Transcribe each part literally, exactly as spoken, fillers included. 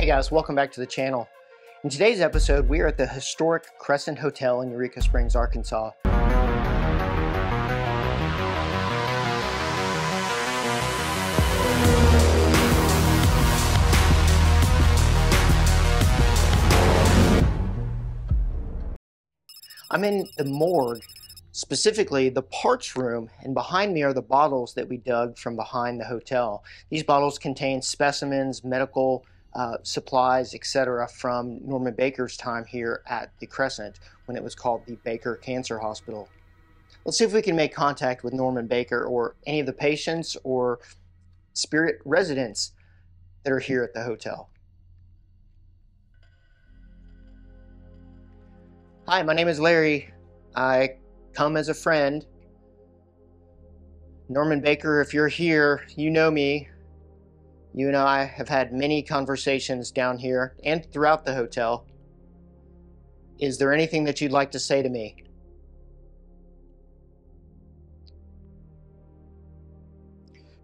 Hey guys, welcome back to the channel. In today's episode, we are at the historic Crescent Hotel in Eureka Springs, Arkansas. I'm in the morgue, specifically the parts room, and behind me are the bottles that we dug from behind the hotel. These bottles contain specimens, medical uh, supplies, et cetera from Norman Baker's time here at the Crescent when it was called the Baker Cancer Hospital. Let's see if we can make contact with Norman Baker or any of the patients or spirit residents that are here at the hotel. Hi, my name is Larry. I come as a friend. Norman Baker, if you're here, you know me. You and I have had many conversations down here and throughout the hotel. Is there anything that you'd like to say to me?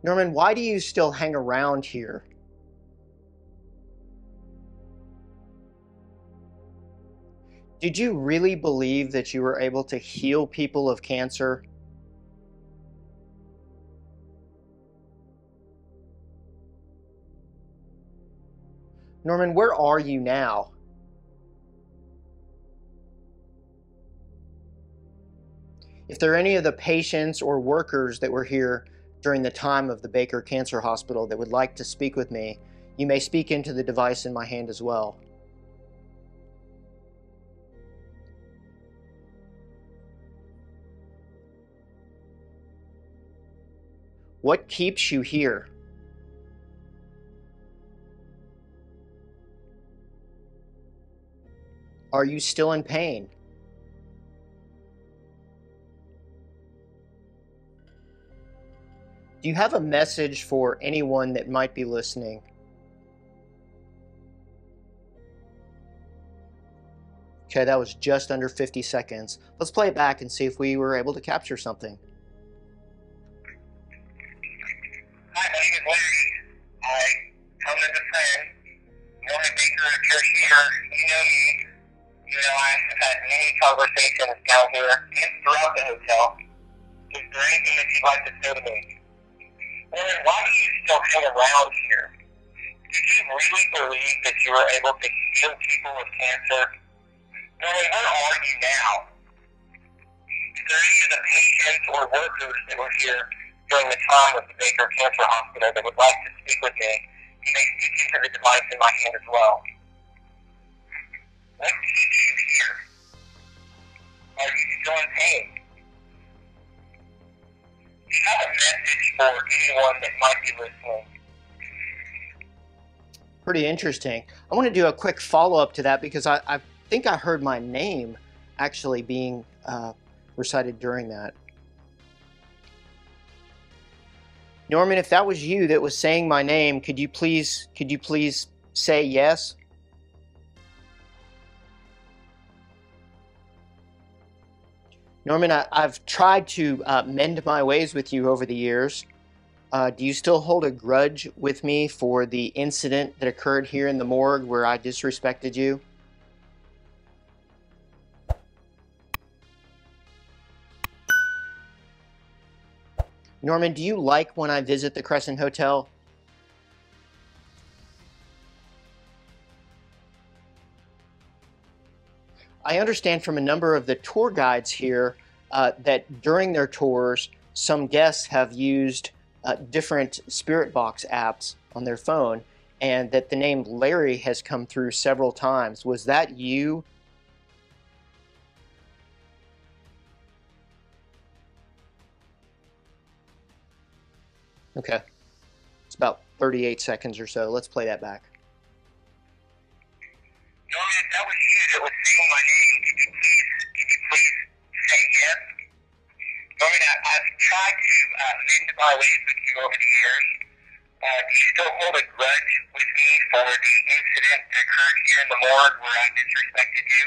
Norman, why do you still hang around here? Did you really believe that you were able to heal people of cancer? Norman, where are you now? If there are any of the patients or workers that were here during the time of the Baker Cancer Hospital that would like to speak with me, you may speak into the device in my hand as well. What keeps you here? Are you still in pain? Do you have a message for anyone that might be listening? Okay, that was just under fifty seconds. Let's play it back and see if we were able to capture something. Hi, my name is Larry. I come as a friend. Norman Baker, if you're here, you know me. You know I have had many conversations down here and throughout the hotel. Is there anything that you'd like to say to me? Norman, why do you still hang around here? Did you really believe that you were able to heal people with cancer? Norman, where are you now? Is there any of the patients or workers that were here during the time of the Baker Cancer Hospital that would like to speak with me? You may speak into the device in my hand as well. What keeps you here? Are you still in pain? Do you have a message for anyone that might be listening? Pretty interesting. I want to do a quick follow-up to that because I, I think I heard my name actually being uh, recited during that. Norman, if that was you that was saying my name, could you please, could you please say yes? Norman, I, I've tried to uh, mend my ways with you over the years. Uh, do you still hold a grudge with me for the incident that occurred here in the morgue where I disrespected you? Norman, do you like when I visit the Crescent Hotel? I understand from a number of the tour guides here uh, that during their tours, some guests have used uh, different Spirit Box apps on their phone, and that the name Larry has come through several times. Was that you? Okay, it's about thirty-eight seconds or so. Let's play that back. Norman, if that was you that was saying my name, could you please, could you please say yes? Norman, I, I've tried to uh, mend my ways with you over the years. Uh, do you still hold a grudge with me for the incident that occurred here in the morgue where I disrespected you?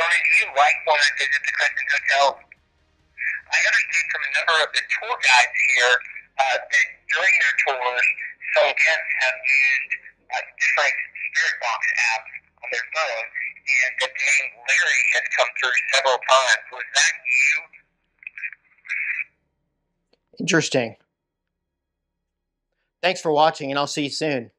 Norman, do you like when I visit the Crescent Hotel? I understand from a number of the tour guides here uh, that during their tours, some guests have used uh, different spirit box apps on their phone, and the name Larry has come through several times. Was that you? Interesting. Thanks for watching, and I'll see you soon.